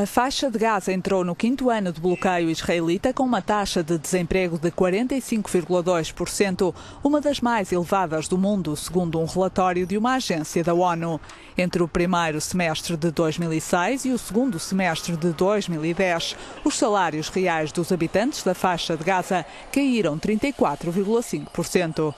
A faixa de Gaza entrou no quinto ano de bloqueio israelita com uma taxa de desemprego de 45,2%, uma das mais elevadas do mundo, segundo um relatório de uma agência da ONU. Entre o primeiro semestre de 2006 e o segundo semestre de 2010, os salários reais dos habitantes da faixa de Gaza caíram 34,5%.